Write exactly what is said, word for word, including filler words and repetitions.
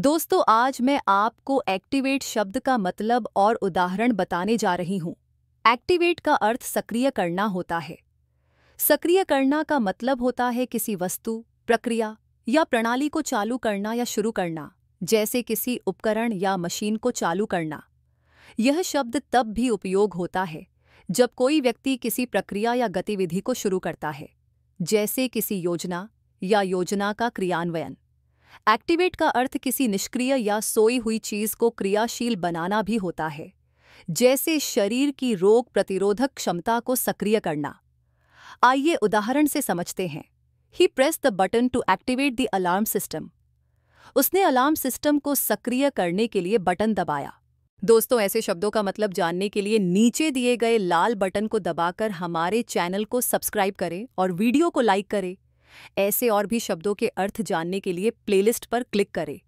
दोस्तों, आज मैं आपको एक्टिवेट शब्द का मतलब और उदाहरण बताने जा रही हूँ। एक्टिवेट का अर्थ सक्रिय करना होता है। सक्रिय करना का मतलब होता है किसी वस्तु, प्रक्रिया या प्रणाली को चालू करना या शुरू करना, जैसे किसी उपकरण या मशीन को चालू करना। यह शब्द तब भी उपयोग होता है जब कोई व्यक्ति किसी प्रक्रिया या गतिविधि को शुरू करता है, जैसे किसी योजना या योजना का क्रियान्वयन। एक्टिवेट का अर्थ किसी निष्क्रिय या सोई हुई चीज को क्रियाशील बनाना भी होता है, जैसे शरीर की रोग प्रतिरोधक क्षमता को सक्रिय करना। आइए उदाहरण से समझते हैं। He press the button to activate the alarm system. उसने अलार्म सिस्टम को सक्रिय करने के लिए बटन दबाया। दोस्तों, ऐसे शब्दों का मतलब जानने के लिए नीचे दिए गए लाल बटन को दबाकर हमारे चैनल को सब्सक्राइब करें और वीडियो को लाइक करें। ऐसे और भी शब्दों के अर्थ जानने के लिए प्लेलिस्ट पर क्लिक करें।